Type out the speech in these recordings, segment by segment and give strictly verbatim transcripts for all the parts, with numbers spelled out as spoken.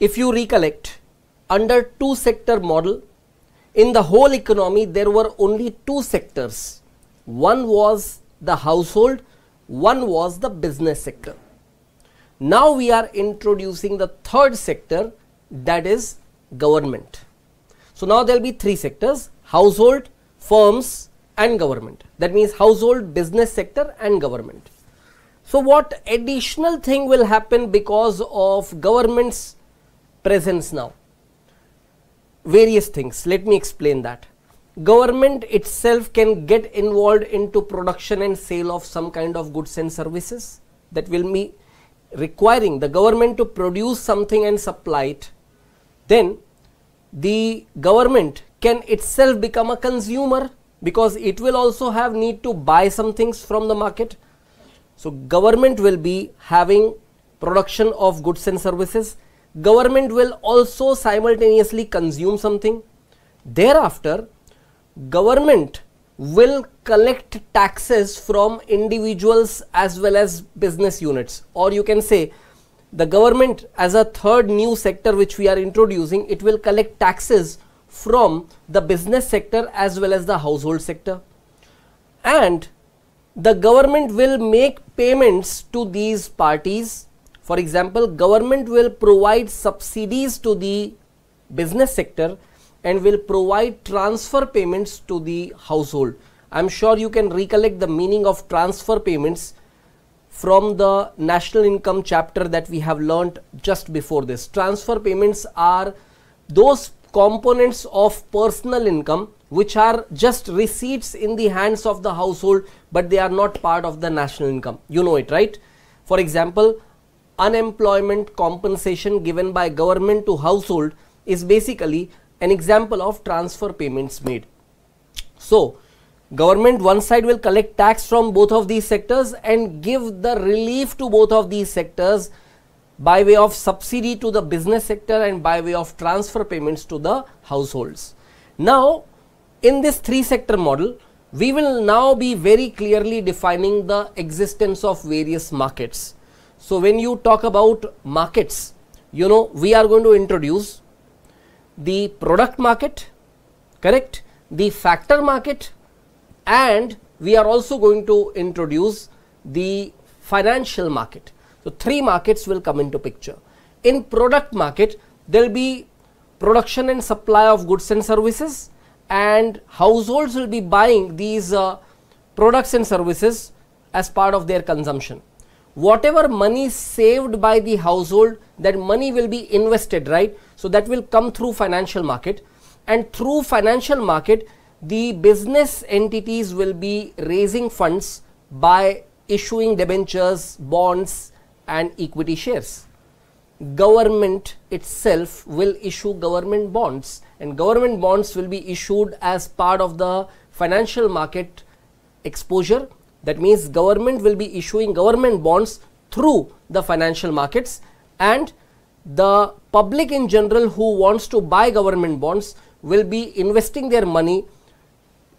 If you recollect, under two sector model, in the whole economy there were only two sectors. One was the household, one was the business sector. Now we are introducing the third sector, that is government. So now there will be three sectors: household, firms and government. That means household, business sector and government. So what additional thing will happen because of government's presence now? Various things. Let me explain that. Government itself can get involved into production and sale of some kind of goods and services. That will be requiring the government to produce something and supply it. Then the government can itself become a consumer, because it will also have need to buy some things from the market. So government will be having production of goods and services. Government will also simultaneously consume something. Thereafter, government will collect taxes from individuals as well as business units, or you can say the government, as a third new sector which we are introducing, it will collect taxes from the business sector as well as the household sector, and the government will make payments to these parties. For example, government will provide subsidies to the business sector and will provide transfer payments to the household. I'm sure you can recollect the meaning of transfer payments from the national income chapter that we have learnt just before this. Transfer payments are those components of personal income which are just receipts in the hands of the household, but they are not part of the national income. You know it, right? For example, unemployment compensation given by government to household is basically an example of transfer payments made. So government one side will collect tax from both of these sectors and give the relief to both of these sectors by way of subsidy to the business sector and by way of transfer payments to the households. Now in this three sector model, we will now be very clearly defining the existence of various markets. So when you talk about markets, you know, we are going to introduce the product market, correct, the factor market, and we are also going to introduce the financial market. So three markets will come into picture. In product market, there will be production and supply of goods and services, and households will be buying these uh, products and services as part of their consumption. Whatever money saved by the household, that money will be invested, right? So that will come through financial market, and through financial market the business entities will be raising funds by issuing debentures, bonds and equity shares. Government itself will issue government bonds, and government bonds will be issued as part of the financial market exposure. That means government will be issuing government bonds through the financial markets, and the public in general who wants to buy government bonds will be investing their money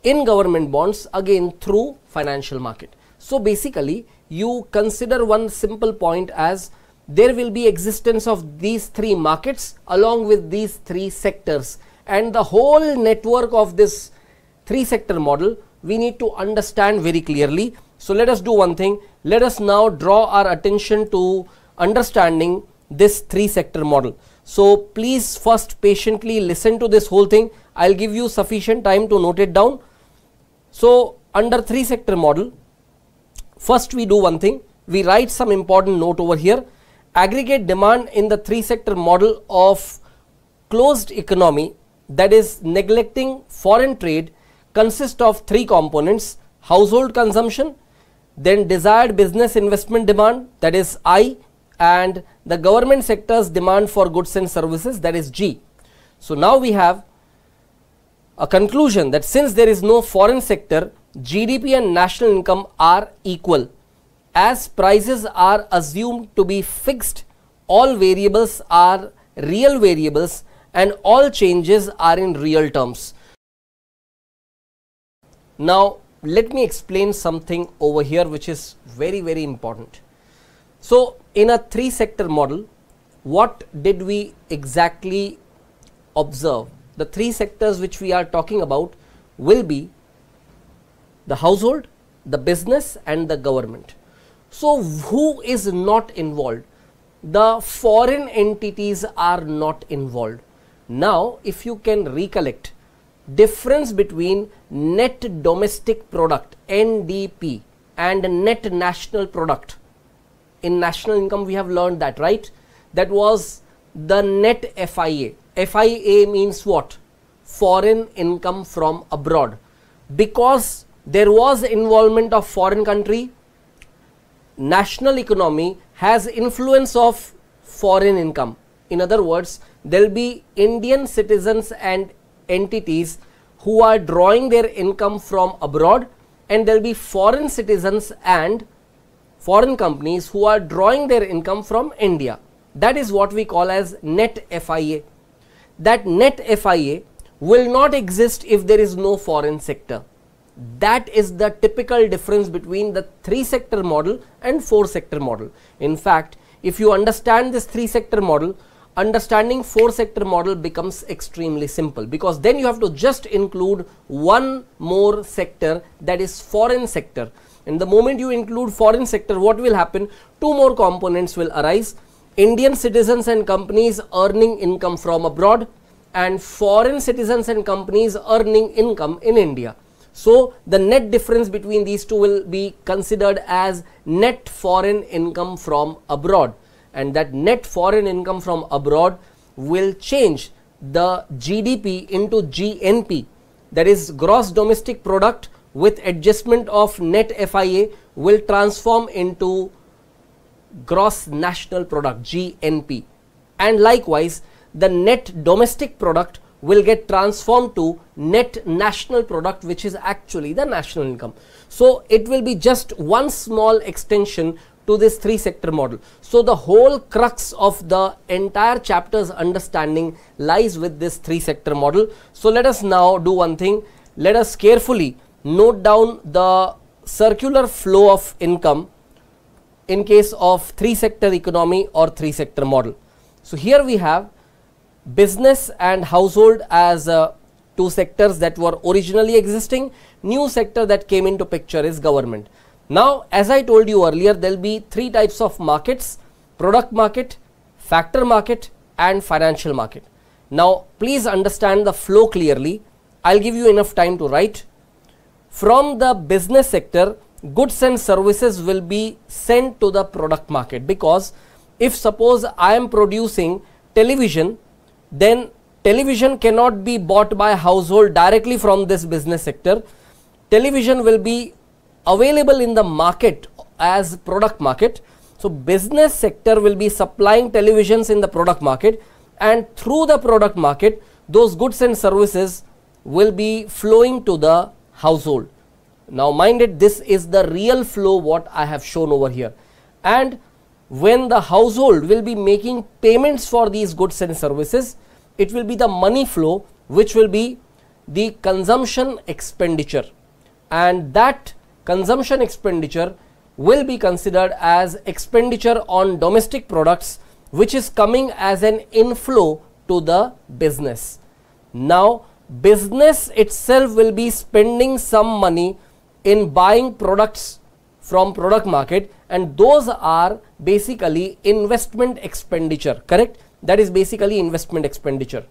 in government bonds again through financial market. So basically you consider one simple point as there will be existence of these three markets along with these three sectors, and the whole network of this three sector model we need to understand very clearly. So let us do one thing. Let us now draw our attention to understanding this three sector model. So please first patiently listen to this whole thing. I'll give you sufficient time to note it down. So under three sector model, first we do one thing. We write some important note over here. Aggregate demand in the three sector model of closed economy, that is neglecting foreign trade, consists of three components: household consumption, then desired business investment demand, that is I, and the government sector's demand for goods and services, that is G. So now we have a conclusion that since there is no foreign sector, G D P and national income are equal. As prices are assumed to be fixed, all variables are real variables and all changes are in real terms. Now let me explain something over here which is very very important. So in a three sector model, what did we exactly observe? The three sectors which we are talking about will be the household, the business and the government. So who is not involved? The foreign entities are not involved. Now if you can recollect, difference between net domestic product N D P and net national product. In national income we have learned that, right? That was the net F I A. F I A means what? Foreign income from abroad. Because there was involvement of foreign country, national economy has influence of foreign income. In other words, there will be Indian citizens and entities who are drawing their income from abroad, and there will be foreign citizens and foreign companies who are drawing their income from India. That is what we call as net F I A. That net F I A will not exist if there is no foreign sector. That is the typical difference between the three sector model and four sector model. In fact, if you understand this three sector model, understanding four sector model becomes extremely simple, because then you have to just include one more sector, that is foreign sector. And the moment you include foreign sector, what will happen? Two more components will arise: Indian citizens and companies earning income from abroad, and foreign citizens and companies earning income in India. So the net difference between these two will be considered as net foreign income from abroad, and that net foreign income from abroad will change the G D P into G N P, that is gross domestic product with adjustment of net F I A, will transform into gross national product G N P, and likewise the net domestic product will get transformed to net national product, which is actually the national income. So it will be just one small extension to this three sector model. So the whole crux of the entire chapter's understanding lies with this three sector model. So let us now do one thing. Let us carefully note down the circular flow of income in case of three sector economy or three sector model. So here we have business and household as uh, two sectors that were originally existing. New sector that came into picture is government. Now, as I told you earlier, there will be three types of markets: product market, factor market and financial market. Now please understand the flow clearly. I'll give you enough time to write. From the business sector, goods and services will be sent to the product market, because if suppose I am producing television, then television cannot be bought by household directly from this business sector. Television will be available in the market as product market. So business sector will be supplying televisions in the product market, and through the product market those goods and services will be flowing to the household. Now mind it, this is the real flow what I have shown over here. And when the household will be making payments for these goods and services, it will be the money flow which will be the consumption expenditure, and that consumption expenditure will be considered as expenditure on domestic products, which is coming as an inflow to the business. Now business itself will be spending some money in buying products from product market, and those are basically investment expenditure, correct? That is basically investment expenditure.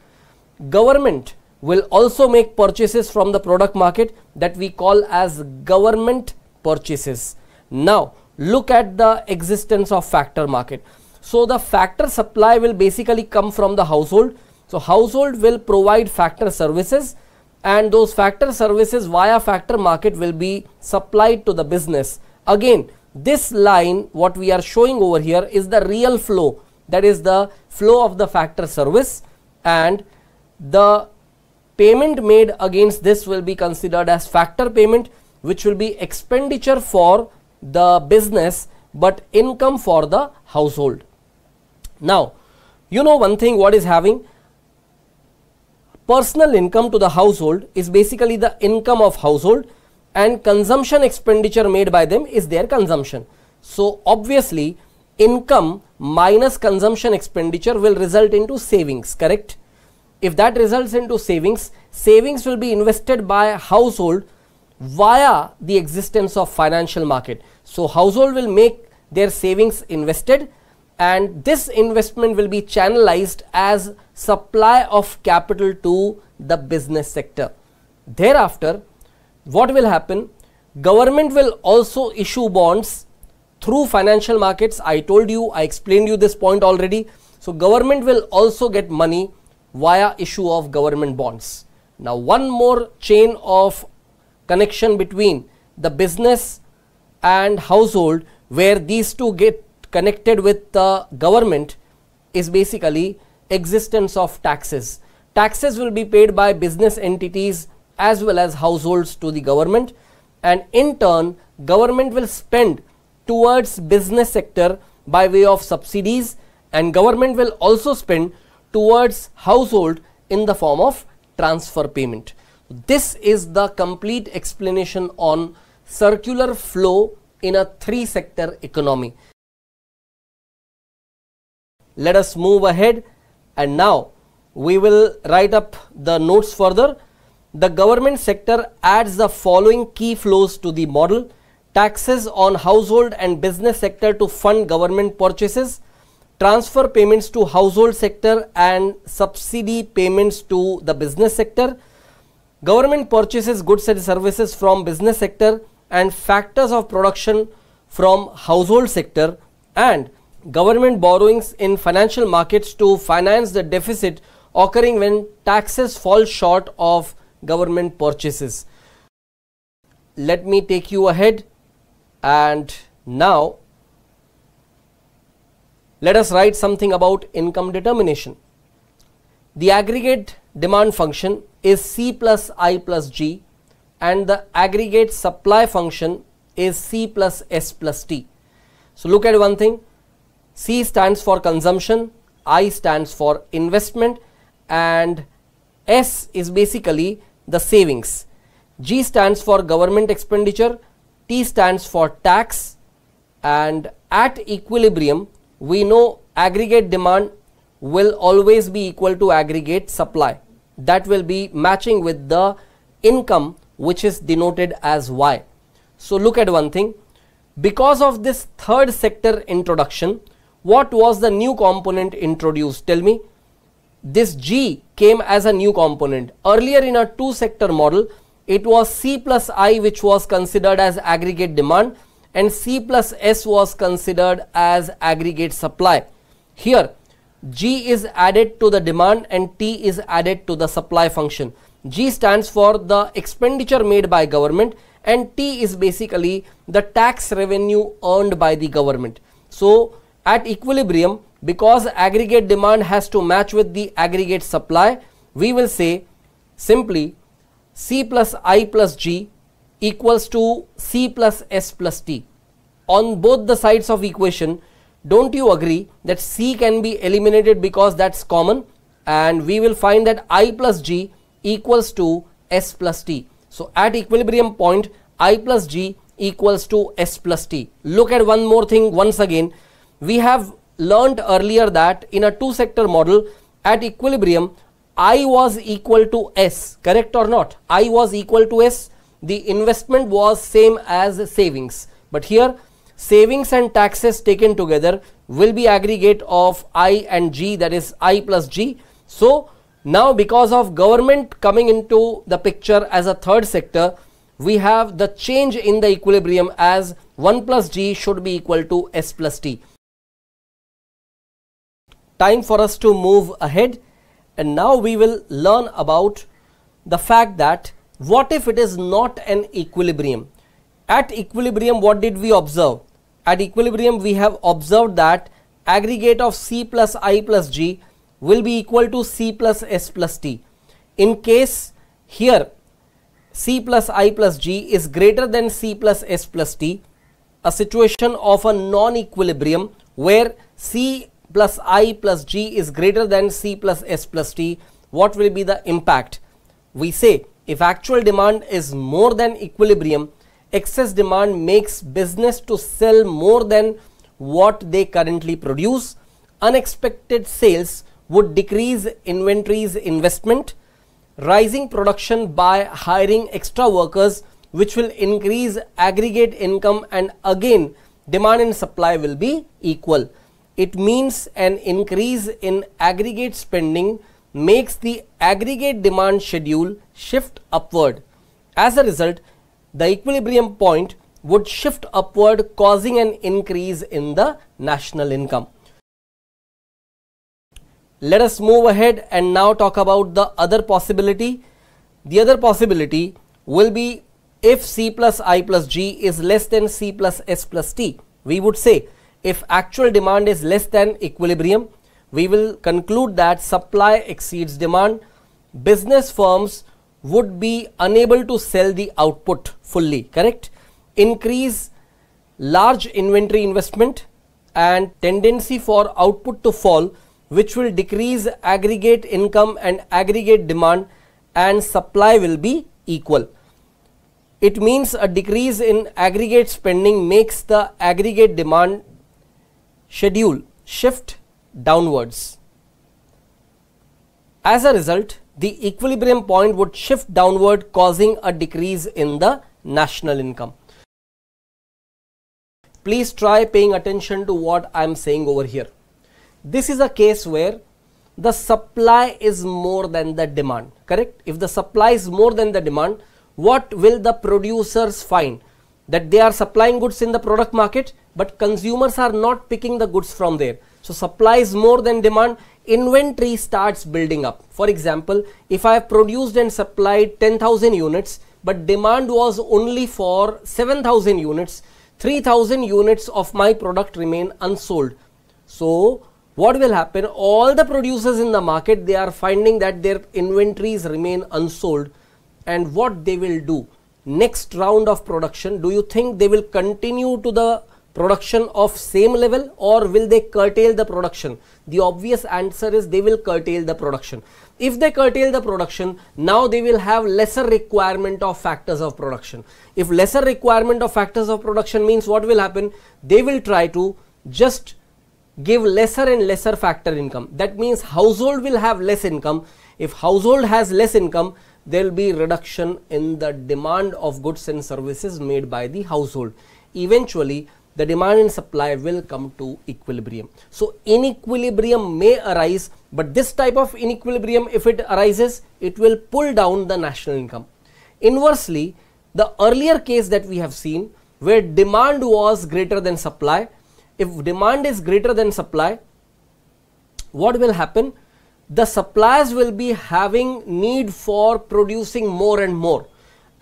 Government will also make purchases from the product market that we call as government purchases. Now look at the existence of factor market. So the factor supply will basically come from the household. So household will provide factor services, and those factor services via factor market will be supplied to the business. Again, this line what we are showing over here is the real flow, that is the flow of the factor service, and the payment made against this will be considered as factor payment, which will be expenditure for the business but income for the household. Now you know one thing what is having personal income to the household is basically the income of household, and consumption expenditure made by them is their consumption. So obviously income minus consumption expenditure will result into savings, correct? If that results into savings, savings will be invested by household via the existence of financial market. So household will make their savings invested, and this investment will be channelized as supply of capital to the business sector. Thereafter, what will happen? Government will also issue bonds through financial markets. I told you, I explained you this point already. So government will also get money via issue of government bonds. Now, one more chain of connection between the business and household, where these two get connected with the government, is basically existence of taxes. Taxes will be paid by business entities as well as households to the government, and in turn government will spend towards business sector by way of subsidies, and government will also spend towards household in the form of transfer payment. This is the complete explanation on circular flow in a three sector economy. Let us move ahead, and now we will write up the notes further. The government sector adds the following key flows to the model: taxes on household and business sector to fund government purchases, transfer payments to household sector and subsidy payments to the business sector. Government purchases goods and services from business sector and factors of production from household sector, and government borrowings in financial markets to finance the deficit occurring when taxes fall short of government purchases. Let me take you ahead, and now let us write something about income determination. The aggregate demand function is C plus I plus G, and the aggregate supply function is C plus S plus T. So look at one thing. C stands for consumption, I stands for investment, and S is basically the savings. G stands for government expenditure, T stands for tax, and at equilibrium we know aggregate demand will always be equal to aggregate supply. That will be matching with the income, which is denoted as Y. So look at one thing. Because of this third sector introduction, what was the new component introduced? Tell me. This G came as a new component. Earlier in a two sector model, it was C plus I which was considered as aggregate demand, and C plus S was considered as aggregate supply. Here G is added to the demand and T is added to the supply function. G stands for the expenditure made by government, and T is basically the tax revenue earned by the government. So at equilibrium, because aggregate demand has to match with the aggregate supply, we will say simply C plus I plus G equals to C plus S plus T. On both the sides of equation, don't you agree that C can be eliminated because that's common, and we will find that I plus G equals to S plus T. So at equilibrium point, I plus G equals to S plus T. Look at one more thing once again. We have learnt earlier that in a two sector model, at equilibrium I was equal to S, correct or not? I was equal to S. The investment was same as savings, but here savings and taxes taken together will be aggregate of I and G, that is I plus G. So now, because of government coming into the picture as a third sector, we have the change in the equilibrium as one plus G should be equal to S plus T. Time for us to move ahead, and now we will learn about the fact that what if it is not an equilibrium? At equilibrium, what did we observe? At equilibrium, we have observed that aggregate of C plus I plus G will be equal to C plus S plus T. In case here C plus I plus G is greater than C plus S plus T, a situation of a non-equilibrium where C plus I plus G is greater than C plus S plus T, what will be the impact? We say if actual demand is more than equilibrium, excess demand makes business to sell more than what they currently produce. Unexpected sales would decrease inventories investment. Rising production by hiring extra workers, which will increase aggregate income, and again demand and supply will be equal. It means an increase in aggregate spending makes the aggregate demand schedule shift upward. As a result, the equilibrium point would shift upward, causing an increase in the national income. Let us move ahead and now talk about the other possibility. The other possibility will be if C plus I plus G is less than C plus S plus T. We would say if actual demand is less than equilibrium, we will conclude that supply exceeds demand. Business firms would be unable to sell the output fully, correct? Increase large inventory investment and tendency for output to fall, which will decrease aggregate income and aggregate demand, and supply will be equal. It means a decrease in aggregate spending makes the aggregate demand schedule shift downwards. As a result, the equilibrium point would shift downward, causing a decrease in the national income. Please try paying attention to what I am saying over here. This is a case where the supply is more than the demand, correct? If the supply is more than the demand, what will the producers find? That they are supplying goods in the product market, but consumers are not picking the goods from there. So supply is more than demand, inventory starts building up. For example, if I have produced and supplied ten thousand units, but demand was only for seven thousand units, three thousand units of my product remain unsold. So what will happen? All the producers in the market, they are finding that their inventories remain unsold, and what they will do next round of production? Do you think they will continue to the production of same level, or will they curtail the production? The obvious answer is they will curtail the production. If they curtail the production, now they will have lesser requirement of factors of production. If lesser requirement of factors of production means what will happen? They will try to just give lesser and lesser factor income. That means household will have less income. If household has less income, there will be reduction in the demand of goods and services made by the household. Eventually, the demand and supply will come to equilibrium. So inequilibrium may arise, but this type of inequilibrium, if it arises, it will pull down the national income. Inversely, the earlier case that we have seen, where demand was greater than supply, if demand is greater than supply, what will happen? The suppliers will be having need for producing more and more,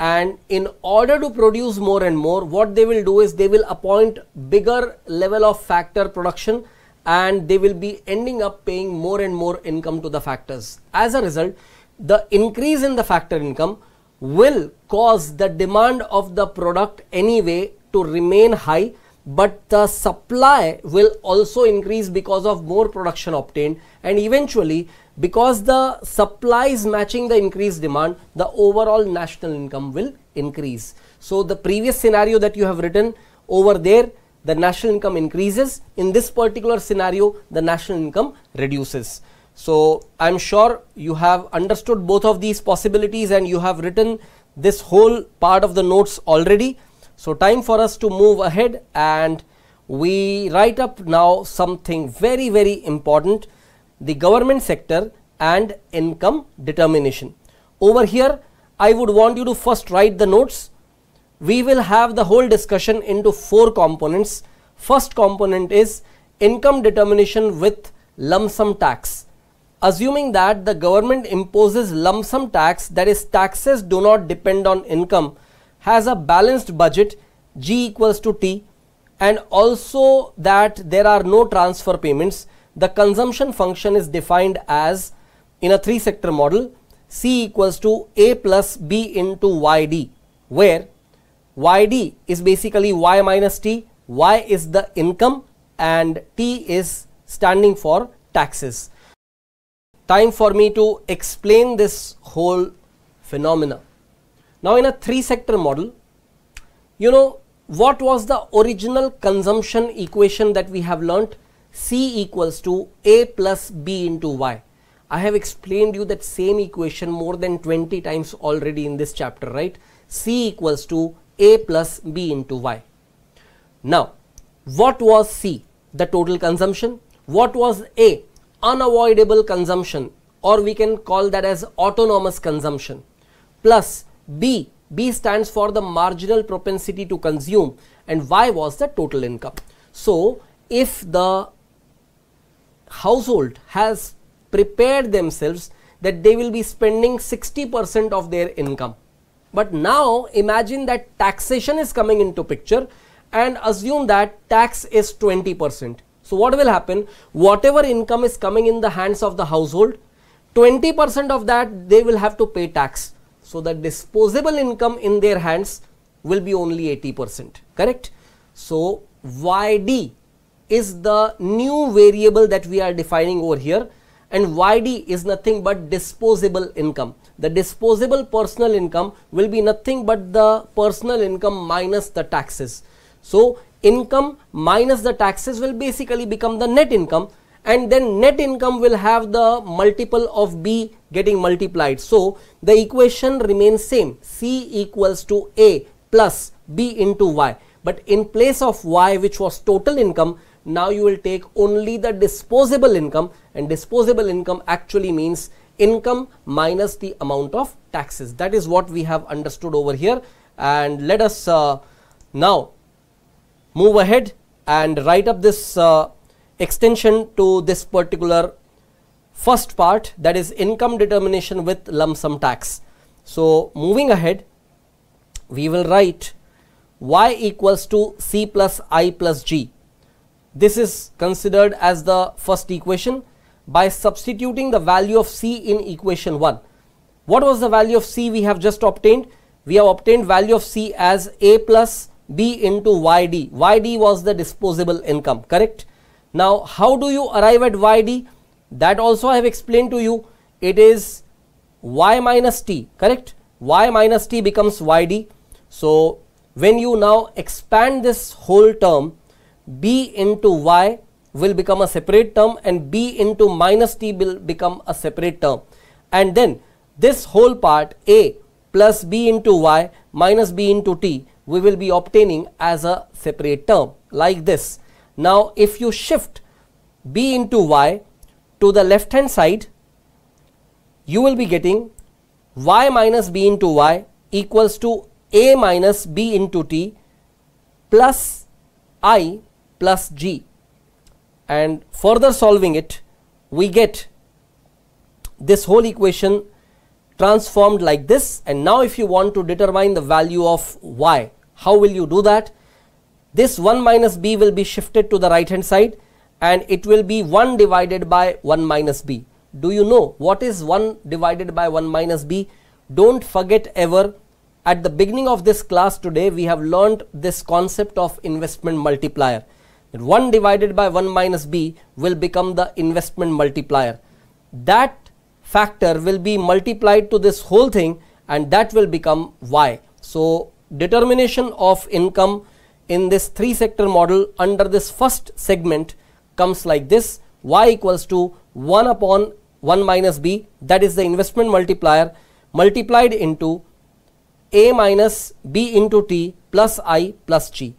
and in order to produce more and more, what they will do is they will appoint bigger level of factor production, and they will be ending up paying more and more income to the factors. As a result, the increase in the factor income will cause the demand of the product anyway to remain high, but the supply will also increase because of more production obtained, and eventually, because the supply is matching the increased demand, the overall national income will increase. So the previous scenario that you have written over there, the national income increases. In this particular scenario, the national income reduces. So I'm sure you have understood both of these possibilities, and you have written this whole part of the notes already. So time for us to move ahead, and we write up now something very very important: the government sector and income determination. Over here, I would want you to first write the notes. We will have the whole discussion into four components. First component is income determination with lump sum tax. Assuming that the government imposes lump sum tax, that is, taxes do not depend on income, has a balanced budget, G equals to T, and also that there are no transfer payments. The consumption function is defined as, in a three sector model, C equals to A plus B into Y D, where Y D is basically Y minus T, Y is the income, and T is standing for taxes. Time for me to explain this whole phenomena. Now in a three sector model, you know, What was the original consumption equation that we have learnt? C equals to A plus B into Y. I have explained you that same equation more than twenty times already in this chapter, right? C equals to A plus B into Y. Now, what was C? The total consumption. What was A? Unavoidable consumption, or we can call that as autonomous consumption, plus B. B stands for the marginal propensity to consume, and Y was the total income. So, if the household has prepared themselves that they will be spending sixty percent of their income, but now imagine that taxation is coming into picture and assume that tax is twenty percent. So, what will happen? Whatever income is coming in the hands of the household, twenty percent of that they will have to pay tax. So, the disposable income in their hands will be only eighty percent, correct? So, Y D is the new variable that we are defining over here, and Y D is nothing but disposable income. The disposable personal income will be nothing but the personal income minus the taxes. So, income minus the taxes will basically become the net income, and then net income will have the multiple of B getting multiplied. So, the equation remains same, C equals to A plus B into Y. But in place of Y, which was total income, now you will take only the disposable income, and disposable income actually means income minus the amount of taxes. That is what we have understood over here, and let us uh, now move ahead and write up this uh, extension to this particular first part, that is income determination with lump sum tax. So, moving ahead, we will write Y equals to C plus I plus G. This is considered as the first equation by substituting the value of C in equation one. What was the value of C we have just obtained? We have obtained value of C as A plus B into Y D. Y D was the disposable income, correct? Now, how do you arrive at Y D? That also I have explained to you. It is Y minus T, correct? Y minus T becomes Y D. So, when you now expand this whole term, B into Y will become a separate term, and B into minus T will become a separate term. And then this whole part, A plus B into Y minus B into T, we will be obtaining as a separate term like this. Now, if you shift B into Y to the left hand side, you will be getting Y minus B into Y equals to A minus B into T plus I plus G. And further solving it, we get this whole equation transformed like this. And now, if you want to determine the value of Y, how will you do that? This one minus B will be shifted to the right hand side, and it will be one divided by one minus B. Do you know what is one divided by one minus B? Don't forget ever. At the beginning of this class today, we have learned this concept of investment multiplier. one divided by one minus B will become the investment multiplier. That factor will be multiplied to this whole thing, and that will become Y. So, determination of income in this three sector model under this first segment comes like this. Y equals to one upon one minus B, that is the investment multiplier, multiplied into A minus B into T plus I plus G.